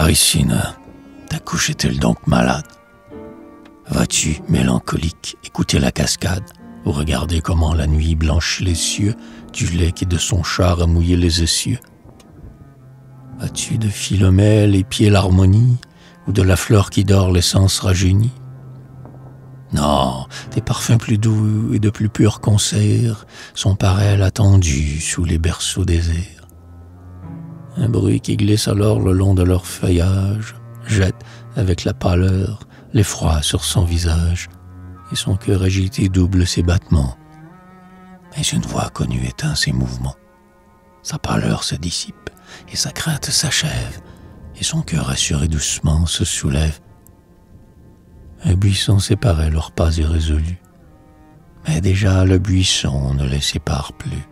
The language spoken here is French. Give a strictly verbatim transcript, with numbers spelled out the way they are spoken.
Parisina, ta couche est-elle donc malade? Vas-tu, mélancolique, écouter la cascade, ou regarder comment la nuit blanchit les cieux du lait qui de son char a mouillé les essieux? As-tu de Philomèle et pieds l'harmonie, ou de la fleur qui dort l'essence rajeunie? Non, tes parfums plus doux et de plus purs concerts sont par elle attendus sous les berceaux déserts. Un bruit qui glisse alors le long de leur feuillage jette, avec la pâleur, l'effroi sur son visage, et son cœur agité double ses battements. Mais une voix connue éteint ses mouvements. Sa pâleur se dissipe, et sa crainte s'achève, et son cœur assuré doucement se soulève. Un buisson séparait leurs pas irrésolus, mais déjà le buisson ne les sépare plus.